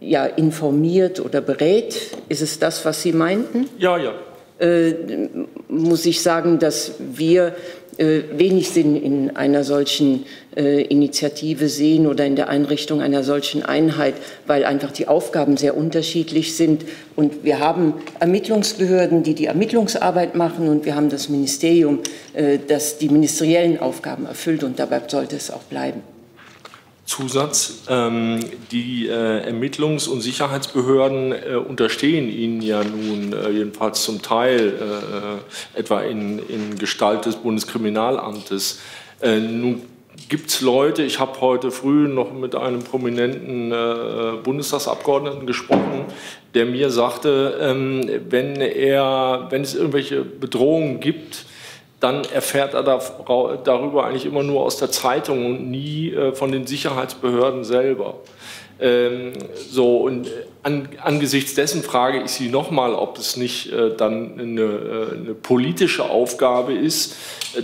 ja, informiert oder berät. Ist es das, was Sie meinten? Ja, ja. Äh, muss ich sagen, dass wir äh, wenig Sinn in einer solchen äh, Initiative sehen oder in der Einrichtung einer solchen Einheit, weil einfach die Aufgaben sehr unterschiedlich sind. Und wir haben Ermittlungsbehörden, die die Ermittlungsarbeit machen, und wir haben das Ministerium, äh, das die ministeriellen Aufgaben erfüllt, und dabei sollte es auch bleiben. Zusatz, ähm, die äh, Ermittlungs- und Sicherheitsbehörden äh, unterstehen Ihnen ja nun äh, jedenfalls zum Teil, äh, etwa in, in Gestalt des Bundeskriminalamtes. Äh, nun gibt es Leute, ich habe heute früh noch mit einem prominenten äh, Bundestagsabgeordneten gesprochen, der mir sagte, ähm, wenn, er, wenn es irgendwelche Bedrohungen gibt, dann erfährt er darüber eigentlich immer nur aus der Zeitung und nie von den Sicherheitsbehörden selber. Ähm, so, und an, angesichts dessen frage ich Sie nochmal, ob es nicht äh, dann eine, eine politische Aufgabe ist,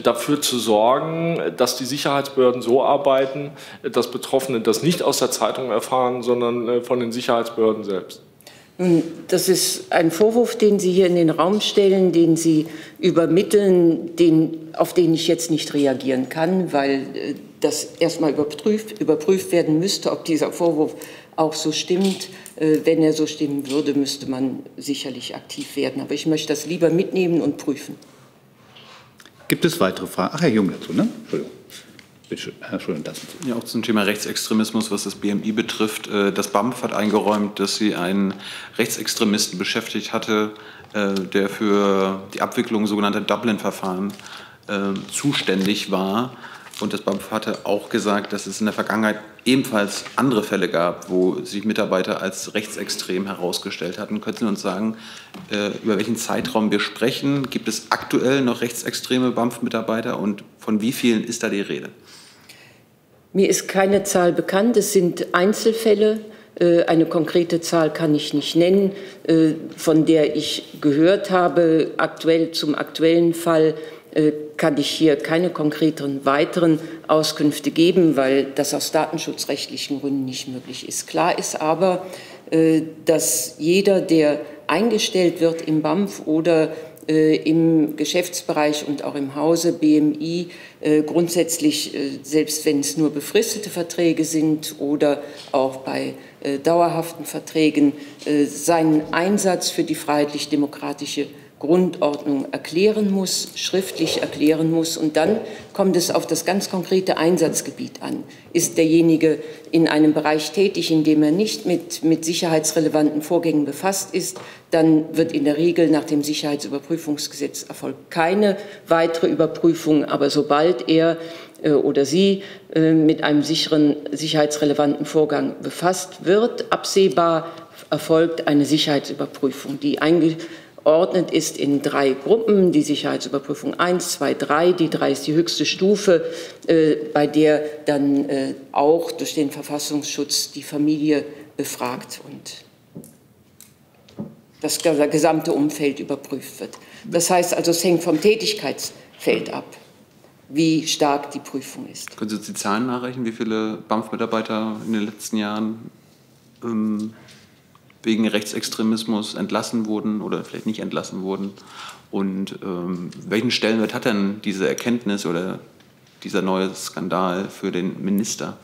dafür zu sorgen, dass die Sicherheitsbehörden so arbeiten, dass Betroffene das nicht aus der Zeitung erfahren, sondern äh, von den Sicherheitsbehörden selbst. Das ist ein Vorwurf, den Sie hier in den Raum stellen, den Sie übermitteln, den, auf den ich jetzt nicht reagieren kann, weil das erstmal überprüft, überprüft werden müsste, ob dieser Vorwurf auch so stimmt. Wenn er so stimmen würde, müsste man sicherlich aktiv werden. Aber ich möchte das lieber mitnehmen und prüfen. Gibt es weitere Fragen? Ach, Herr Jung dazu, ne? Entschuldigung. Ja, auch zum Thema Rechtsextremismus, was das B M I betrifft. Das B A M F hat eingeräumt, dass sie einen Rechtsextremisten beschäftigt hatte, der für die Abwicklung sogenannter Dublin-Verfahren zuständig war. Und das B A M F hatte auch gesagt, dass es in der Vergangenheit ebenfalls andere Fälle gab, wo sich Mitarbeiter als rechtsextrem herausgestellt hatten. Können Sie uns sagen, über welchen Zeitraum wir sprechen? Gibt es aktuell noch rechtsextreme B A M F-Mitarbeiter und von wie vielen ist da die Rede? Mir ist keine Zahl bekannt. Es sind Einzelfälle. Eine konkrete Zahl kann ich nicht nennen, von der ich gehört habe. Aktuell zum aktuellen Fall kann ich hier keine konkreteren weiteren Auskünfte geben, weil das aus datenschutzrechtlichen Gründen nicht möglich ist. Klar ist aber, dass jeder, der eingestellt wird im B A M F oder im Geschäftsbereich und auch im Hause B M I grundsätzlich, selbst wenn es nur befristete Verträge sind oder auch bei dauerhaften Verträgen, seinen Einsatz für die freiheitlich-demokratische Grundordnung erklären muss, schriftlich erklären muss. Und dann kommt es auf das ganz konkrete Einsatzgebiet an. Ist derjenige in einem Bereich tätig, in dem er nicht mit, mit sicherheitsrelevanten Vorgängen befasst ist, dann wird in der Regel nach dem Sicherheitsüberprüfungsgesetz erfolgt keine weitere Überprüfung. Aber sobald er äh, oder sie äh, mit einem sicheren, sicherheitsrelevanten Vorgang befasst wird, absehbar erfolgt eine Sicherheitsüberprüfung, die einge Ordnet ist in drei Gruppen, die Sicherheitsüberprüfung eins, zwei, drei. Die drei ist die höchste Stufe, äh, bei der dann äh, auch durch den Verfassungsschutz die Familie befragt und das gesamte Umfeld überprüft wird. Das heißt also, es hängt vom Tätigkeitsfeld ab, wie stark die Prüfung ist. Können Sie uns die Zahlen nachreichen, wie viele B A M F-Mitarbeiter in den letzten Jahren ähm wegen Rechtsextremismus entlassen wurden oder vielleicht nicht entlassen wurden? Und ähm, welchen Stellenwert hat denn diese Erkenntnis oder dieser neue Skandal für den Minister?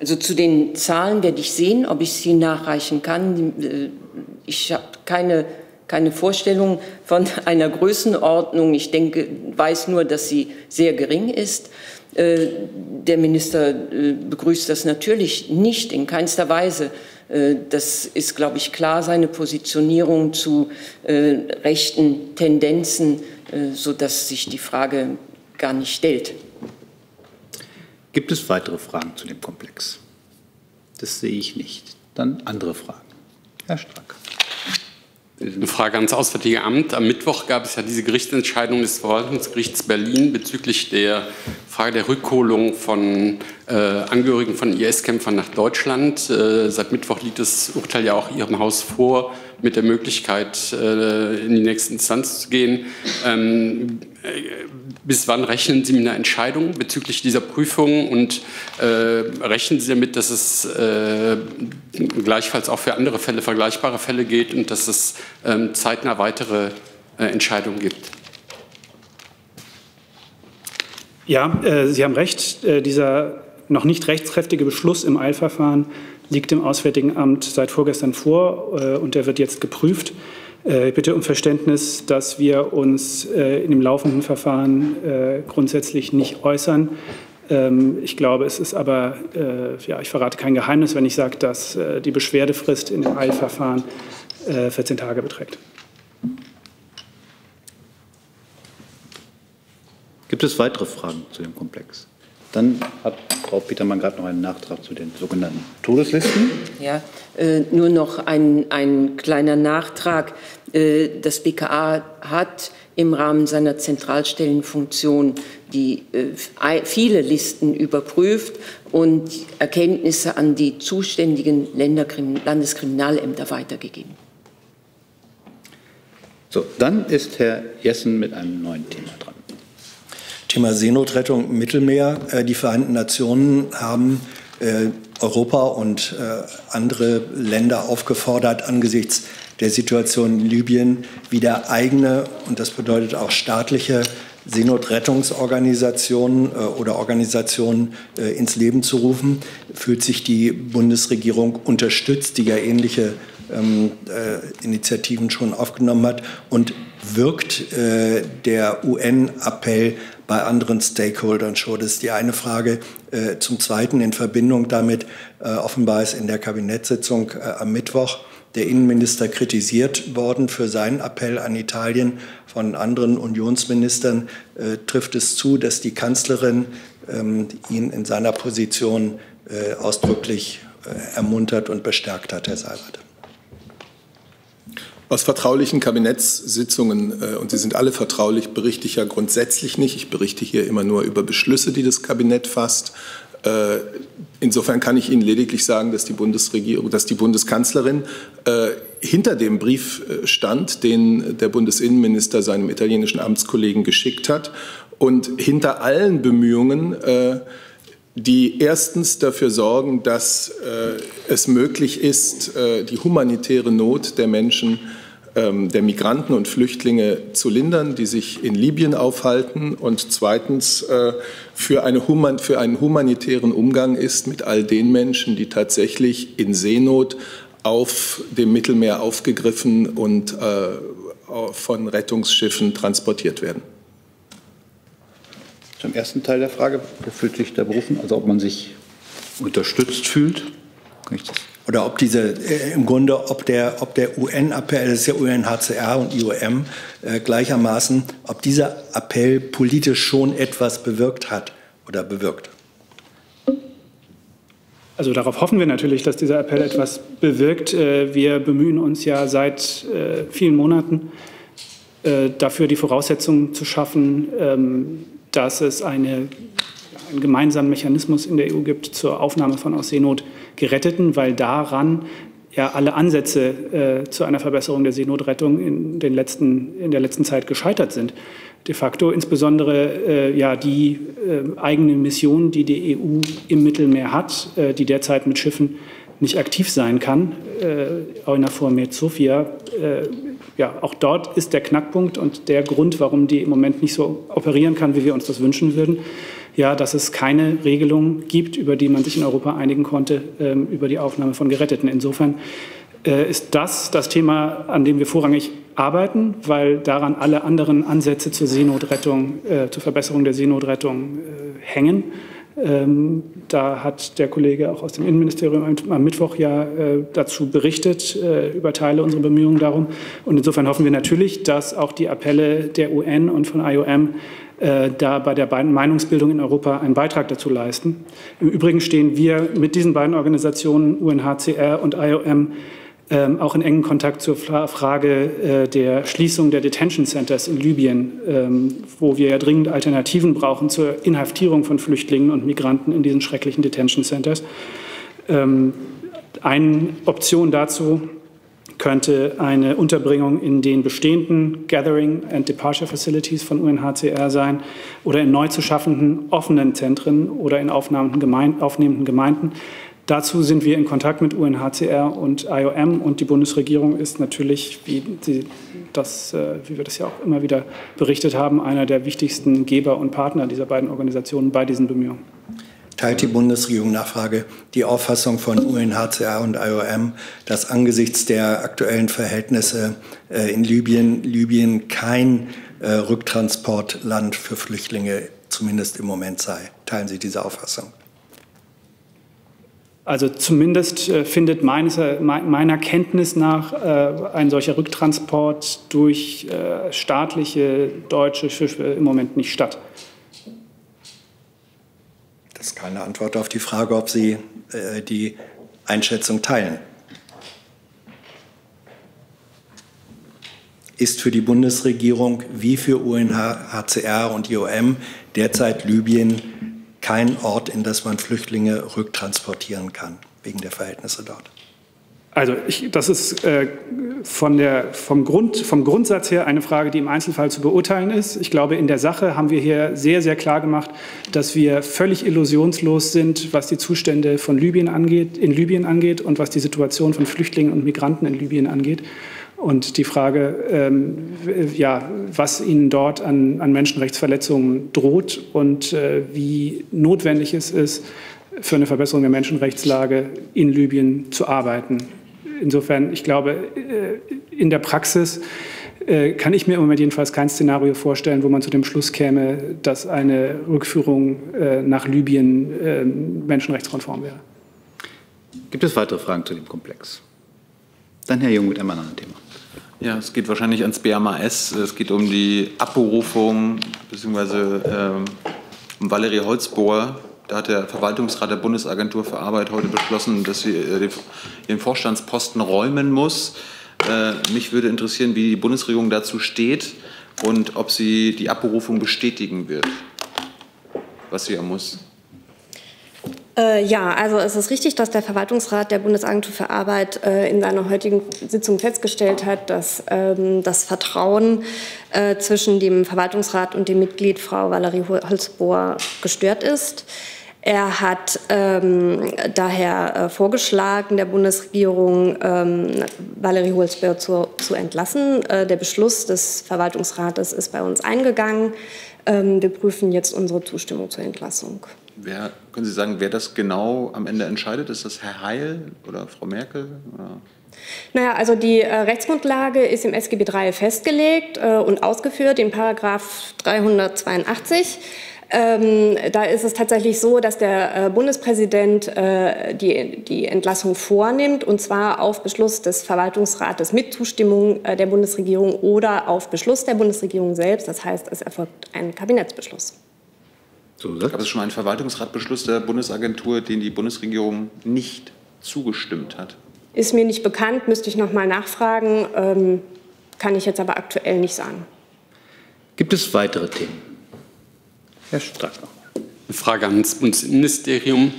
Also zu den Zahlen werde ich sehen, ob ich sie nachreichen kann. Ich habe keine, keine Vorstellung von einer Größenordnung. Ich denke, weiß nur, dass sie sehr gering ist. Der Minister begrüßt das natürlich nicht, in keinster Weise. Das ist, glaube ich, klar, seine Positionierung zu äh, rechten Tendenzen, äh, sodass sich die Frage gar nicht stellt. Gibt es weitere Fragen zu dem Komplex? Das sehe ich nicht. Dann andere Fragen. Herr Strack. Eine Frage ans Auswärtige Amt. Am Mittwoch gab es ja diese Gerichtsentscheidung des Verwaltungsgerichts Berlin bezüglich der Frage der Rückholung von äh, Angehörigen von I S-Kämpfern nach Deutschland. Äh, seit Mittwoch liegt das Urteil ja auch Ihrem Haus vor, mit der Möglichkeit, äh, in die nächste Instanz zu gehen. Ähm, äh, bis wann rechnen Sie mit einer Entscheidung bezüglich dieser Prüfung und äh, rechnen Sie damit, dass es äh, gleichfalls auch für andere Fälle, vergleichbare Fälle geht und dass es äh, zeitnah weitere äh, Entscheidungen gibt? Ja, äh, Sie haben recht. Äh, dieser noch nicht rechtskräftige Beschluss im Eilverfahren liegt dem Auswärtigen Amt seit vorgestern vor äh, und der wird jetzt geprüft. Äh, ich bitte um Verständnis, dass wir uns äh, in dem laufenden Verfahren äh, grundsätzlich nicht äußern. Ähm, ich glaube, es ist aber, äh, ja, ich verrate kein Geheimnis, wenn ich sage, dass äh, die Beschwerdefrist in dem Eilverfahren äh, vierzehn Tage beträgt. Gibt es weitere Fragen zu dem Komplex? Dann hat Frau Petermann gerade noch einen Nachtrag zu den sogenannten Todeslisten. Ja, äh, nur noch ein, ein kleiner Nachtrag. Äh, das B K A hat im Rahmen seiner Zentralstellenfunktion die äh, viele Listen überprüft und Erkenntnisse an die zuständigen Länderkrim- Landeskriminalämter weitergegeben. So, dann ist Herr Jessen mit einem neuen Thema dran. Thema Seenotrettung im Mittelmeer. Die Vereinten Nationen haben Europa und äh, andere Länder aufgefordert, angesichts der Situation in Libyen wieder eigene, und das bedeutet auch staatliche Seenotrettungsorganisationen äh, oder Organisationen äh, ins Leben zu rufen. Fühlt sich die Bundesregierung unterstützt, die ja ähnliche ähm, äh, Initiativen schon aufgenommen hat, und wirkt äh, der U N-Appell bei anderen Stakeholdern schon? Das ist die eine Frage. Äh, zum Zweiten, in Verbindung damit, äh, offenbar ist in der Kabinettssitzung äh, am Mittwoch der Innenminister kritisiert worden für seinen Appell an Italien. Von anderen Unionsministern äh, trifft es zu, dass die Kanzlerin ähm, ihn in seiner Position äh, ausdrücklich äh, ermuntert und bestärkt hat, Herr Seibert. Aus vertraulichen Kabinettssitzungen, äh, und sie sind alle vertraulich, berichte ich ja grundsätzlich nicht. Ich berichte hier immer nur über Beschlüsse, die das Kabinett fasst. Äh, insofern kann ich Ihnen lediglich sagen, dass die Bundesregierung, dass die Bundeskanzlerin äh, hinter dem Brief äh, stand, den der Bundesinnenminister seinem italienischen Amtskollegen geschickt hat, und hinter allen Bemühungen, äh, die erstens dafür sorgen, dass äh, es möglich ist, äh, die humanitäre Not der Menschen, äh, der Migranten und Flüchtlinge zu lindern, die sich in Libyen aufhalten, und zweitens äh, für, eine human, für einen humanitären Umgang ist mit all den Menschen, die tatsächlich in Seenot auf dem Mittelmeer aufgegriffen und äh, von Rettungsschiffen transportiert werden. Zum ersten Teil der Frage, wer fühlt sich da berufen, also ob man sich unterstützt fühlt. Richtig. Oder ob diese, äh, im Grunde, ob der, ob der U N-Appell, das ist ja U N H C R und I O M äh, gleichermaßen, ob dieser Appell politisch schon etwas bewirkt hat oder bewirkt. Also darauf hoffen wir natürlich, dass dieser Appell etwas bewirkt. Äh, wir bemühen uns ja seit äh, vielen Monaten äh, dafür, die Voraussetzungen zu schaffen, ähm, dass es eine, einen gemeinsamen Mechanismus in der E U gibt zur Aufnahme von aus Seenot Geretteten, weil daran ja alle Ansätze äh, zu einer Verbesserung der Seenotrettung in, den letzten, in der letzten Zeit gescheitert sind. De facto insbesondere äh, ja, die äh, eigene Mission, die die E U im Mittelmeer hat, äh, die derzeit mit Schiffen nicht aktiv sein kann, äh, Eunafor Sofia. Äh, ja, auch dort ist der Knackpunkt und der Grund, warum die im Moment nicht so operieren kann, wie wir uns das wünschen würden, ja, dass es keine Regelung gibt, über die man sich in Europa einigen konnte, äh, über die Aufnahme von Geretteten. Insofern äh, ist das das Thema, an dem wir vorrangig arbeiten, weil daran alle anderen Ansätze zur Seenotrettung, äh, zur Verbesserung der Seenotrettung äh, hängen. Ähm, da hat der Kollege auch aus dem Innenministerium am Mittwoch ja äh, dazu berichtet, äh, über Teile unserer Bemühungen darum. Und insofern hoffen wir natürlich, dass auch die Appelle der U N und von I O M äh, da bei der Meinungsbildung in Europa einen Beitrag dazu leisten. Im Übrigen stehen wir mit diesen beiden Organisationen, U N H C R und I O M, Ähm, auch in engen Kontakt zur Frage äh, der Schließung der Detention Centers in Libyen, ähm, wo wir ja dringend Alternativen brauchen zur Inhaftierung von Flüchtlingen und Migranten in diesen schrecklichen Detention Centers. Ähm, eine Option dazu könnte eine Unterbringung in den bestehenden Gathering and Departure Facilities von U N H C R sein oder in neu zu schaffenden offenen Zentren oder in aufnehmenden Gemeinden. Dazu sind wir in Kontakt mit U N H C R und I O M, und die Bundesregierung ist natürlich, wie, die, das, wie wir das ja auch immer wieder berichtet haben, einer der wichtigsten Geber und Partner dieser beiden Organisationen bei diesen Bemühungen. Teilt die Bundesregierung, Nachfrage, die Auffassung von U N H C R und I O M, dass angesichts der aktuellen Verhältnisse in Libyen, Libyen kein Rücktransportland für Flüchtlinge zumindest im Moment sei? Teilen Sie diese Auffassung? Also zumindest findet meines, meiner Kenntnis nach äh, ein solcher Rücktransport durch äh, staatliche deutsche Schiffe im Moment nicht statt. Das ist keine Antwort auf die Frage, ob Sie äh, die Einschätzung teilen. Ist für die Bundesregierung wie für U N H C R und I O M derzeit Libyen kein Ort, in das man Flüchtlinge rücktransportieren kann, wegen der Verhältnisse dort? Also ich, das ist äh, von der, vom Grund, vom Grundsatz her eine Frage, die im Einzelfall zu beurteilen ist. Ich glaube, in der Sache haben wir hier sehr, sehr klar gemacht, dass wir völlig illusionslos sind, was die Zustände von Libyen angeht, in Libyen angeht und was die Situation von Flüchtlingen und Migranten in Libyen angeht. Und die Frage, ähm, ja, was ihnen dort an, an Menschenrechtsverletzungen droht und äh, wie notwendig es ist, für eine Verbesserung der Menschenrechtslage in Libyen zu arbeiten. Insofern, ich glaube, in der Praxis kann ich mir im Moment jedenfalls kein Szenario vorstellen, wo man zu dem Schluss käme, dass eine Rückführung nach Libyen menschenrechtskonform wäre. Gibt es weitere Fragen zu dem Komplex? Dann Herr Jung mit einem anderen Thema. Ja, es geht wahrscheinlich ans B M A S. Es geht um die Abberufung bzw. um Valerie Holzbaur. Da hat der Verwaltungsrat der Bundesagentur für Arbeit heute beschlossen, dass sie den Vorstandsposten räumen muss. Mich würde interessieren, wie die Bundesregierung dazu steht und ob sie die Abberufung bestätigen wird, was sie ja muss. Ja, also es ist richtig, dass der Verwaltungsrat der Bundesagentur für Arbeit äh, in seiner heutigen Sitzung festgestellt hat, dass ähm, das Vertrauen äh, zwischen dem Verwaltungsrat und dem Mitglied Frau Valerie Holzbaur gestört ist. Er hat ähm, daher äh, vorgeschlagen, der Bundesregierung ähm, Valerie Holzbaur zu, zu entlassen. Äh, der Beschluss des Verwaltungsrates ist bei uns eingegangen. Ähm, wir prüfen jetzt unsere Zustimmung zur Entlassung. Wer, können Sie sagen, wer das genau am Ende entscheidet? Ist das Herr Heil oder Frau Merkel? Oder? Naja, also die äh, Rechtsgrundlage ist im S G B drei festgelegt äh, und ausgeführt in Paragraph dreihundertzweiundachtzig. Ähm, da ist es tatsächlich so, dass der äh, Bundespräsident äh, die, die Entlassung vornimmt, und zwar auf Beschluss des Verwaltungsrates mit Zustimmung äh, der Bundesregierung oder auf Beschluss der Bundesregierung selbst. Das heißt, es erfolgt ein Kabinettsbeschluss. So, gab es schon einen Verwaltungsratbeschluss der Bundesagentur, den die Bundesregierung nicht zugestimmt hat? Ist mir nicht bekannt, müsste ich noch mal nachfragen, ähm, kann ich jetzt aber aktuell nicht sagen. Gibt es weitere Themen? Herr Stracker. Eine Frage ans Bundesministerium.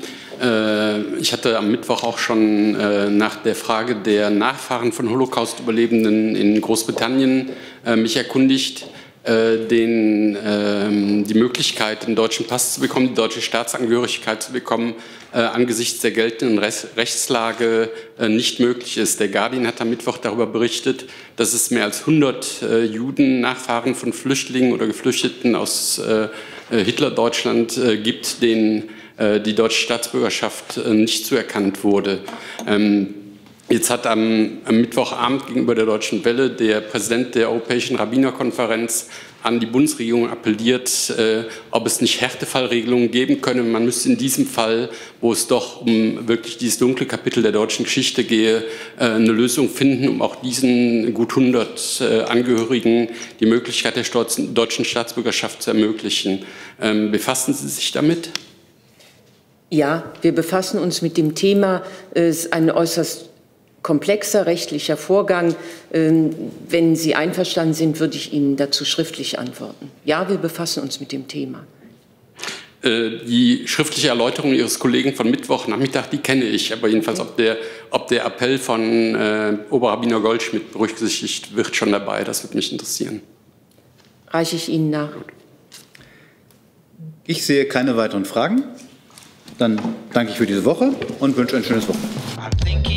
Ich hatte am Mittwoch auch schon nach der Frage der Nachfahren von Holocaust-Überlebenden in Großbritannien mich erkundigt. Den, ähm, die Möglichkeit, einen deutschen Pass zu bekommen, die deutsche Staatsangehörigkeit zu bekommen, äh, angesichts der geltenden Rech- Rechtslage äh, nicht möglich ist. Der Guardian hat am Mittwoch darüber berichtet, dass es mehr als hundert äh, Juden, Nachfahren von Flüchtlingen oder Geflüchteten aus äh, Hitler-Deutschland äh, gibt, denen äh, die deutsche Staatsbürgerschaft äh, nicht zuerkannt wurde. Ähm, Jetzt hat am, am Mittwochabend gegenüber der Deutschen Welle der Präsident der Europäischen Rabbinerkonferenz an die Bundesregierung appelliert, äh, ob es nicht Härtefallregelungen geben könne. Man müsste in diesem Fall, wo es doch um wirklich dieses dunkle Kapitel der deutschen Geschichte gehe, äh, eine Lösung finden, um auch diesen gut hundert äh, Angehörigen die Möglichkeit der stolzen, deutschen Staatsbürgerschaft zu ermöglichen. Ähm, befassen Sie sich damit? Ja, wir befassen uns mit dem Thema. Es ist eine äußerst komplexer rechtlicher Vorgang. Wenn Sie einverstanden sind, würde ich Ihnen dazu schriftlich antworten. Ja, wir befassen uns mit dem Thema. Die schriftliche Erläuterung Ihres Kollegen von Mittwochnachmittag, die kenne ich. Aber jedenfalls, ob der, ob der Appell von äh, Oberrabbiner Goldschmidt berücksichtigt wird, schon dabei. Das würde mich interessieren. Reiche ich Ihnen nach. Ich sehe keine weiteren Fragen. Dann danke ich für diese Woche und wünsche ein schönes Wochenende.